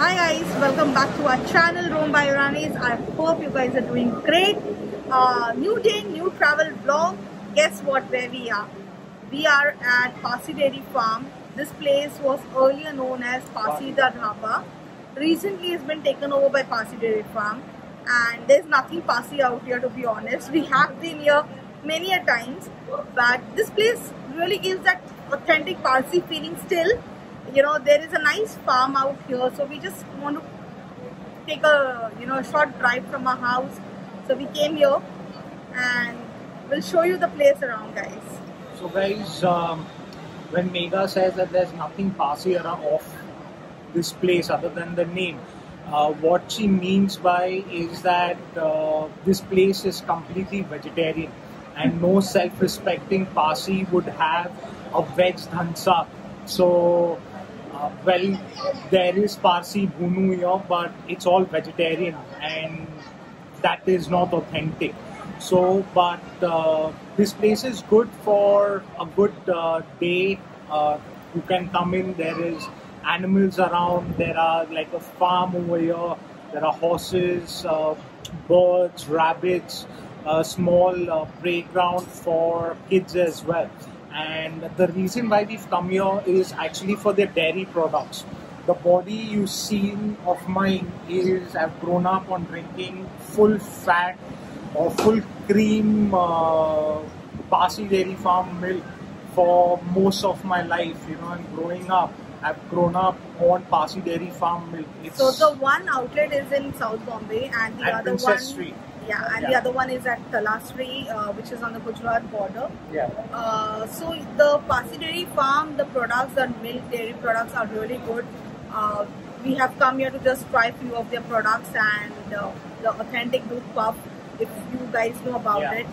Hi guys, welcome back to our channel ROME by Iranis. I hope you guys are doing great. New day, new travel vlog. Guess what, where we are? We are at Parsi Dairy Farm. This place was earlier known as Parsi Da Dhaba. Recently it's been taken over by Parsi Dairy Farm, and there's nothing Parsi out here, to be honest. We have been here many a times, but this place really gives that authentic Parsi feeling still. You know, there is a nice farm out here, so we just want to take a short drive from our house. So we came here and we'll show you the place around, guys. So guys, when Megha says that there's nothing Parsi around of this place other than the name, what she means by is that this place is completely vegetarian, and no self-respecting Parsi would have a veg dhansa. So well, there is Parsi bhunu here, but it's all vegetarian, and that is not authentic. So, but this place is good for a good day. You can come in. There is animals around. There are like a farm over here. There are horses, birds, rabbits. A small playground for kids as well. And the reason why we've come here is actually for their dairy products. The body you've seen of mine is I've grown up on drinking full fat or full cream Parsi Dairy Farm milk for most of my life, and growing up, I've grown up on Parsi Dairy Farm milk. So the one outlet is in South Bombay, and the other one, Street. Yeah, and the other one is at Talasari, which is on the Gujarat border. Yeah. So the Parsi Dairy Farm, the products and milk dairy products are really good. We have come here to just try a few of their products and the authentic Dhoodh Puff, if you guys know about it.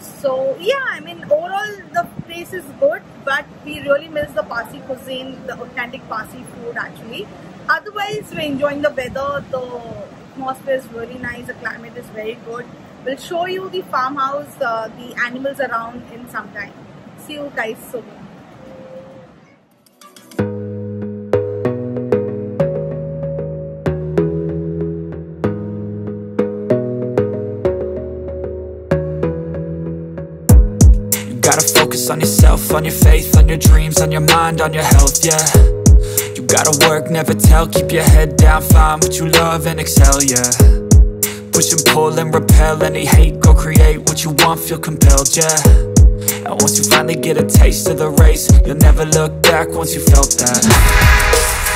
So yeah, I mean, overall the place is good, but we really miss the Parsi cuisine, the authentic Parsi food actually. Otherwise, we're enjoying the weather. The atmosphere is really nice, the climate is very good. We'll show you the farmhouse, the animals around in some time. See you guys soon. You gotta focus on yourself, on your faith, on your dreams, on your mind, on your health, yeah. Gotta work, never tell, keep your head down, find what you love and excel, yeah. Push and pull and repel any hate, go create what you want, feel compelled, yeah. And once you finally get a taste of the race, you'll never look back once you felt that.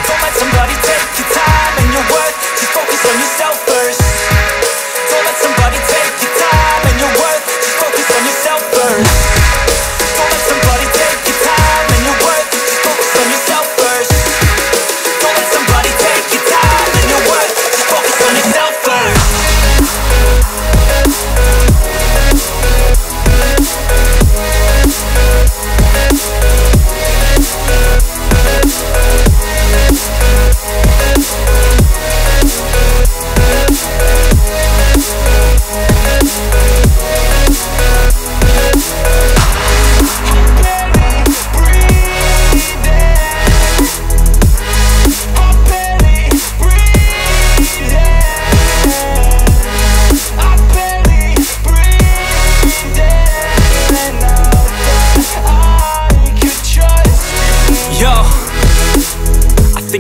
Don't let somebody take your time and your worth, just focus on yourself first. Don't let somebody take your time and your worth, just focus on yourself first.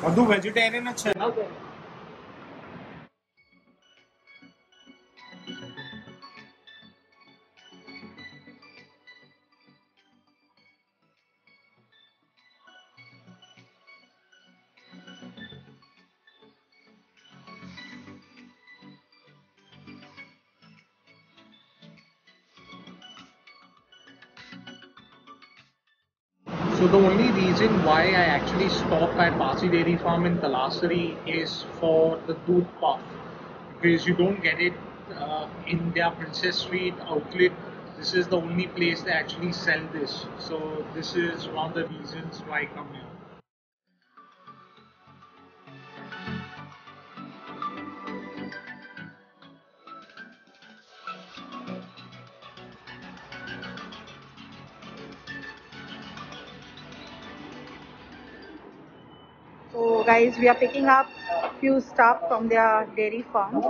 और दो vegetarian अच्छा है ना So the only reason why I actually stopped at Parsi Dairy Farm in Talasari is for the Dhoodh Puff, because you don't get it in their Princess Street outlet. This is the only place they actually sell this. So this is one of the reasons why I come here. So guys, we are picking up few stuff from their dairy farm.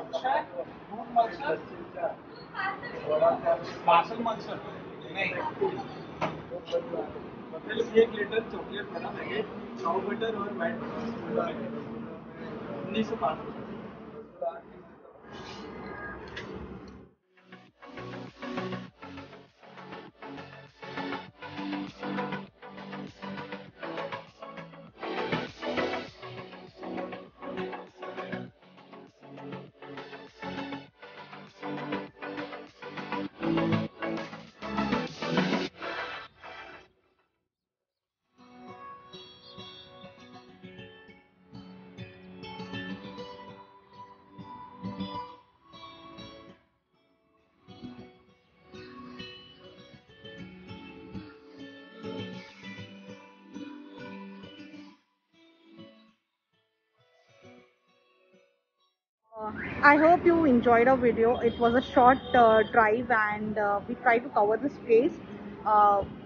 I hope you enjoyed our video. It was a short drive, and we tried to cover this place.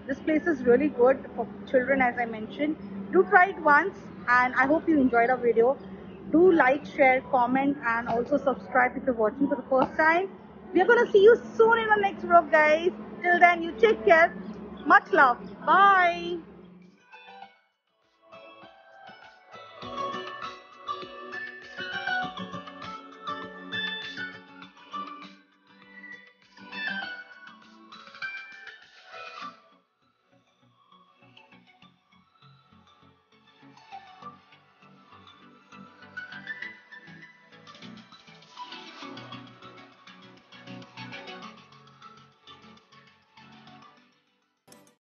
This place is really good for children, as I mentioned. Do try it once, and I hope you enjoyed our video. Do like, share, comment, and also subscribe if you're watching for the first time. We are going to see you soon in our next vlog, guys. Till then, you take care. Much love. Bye.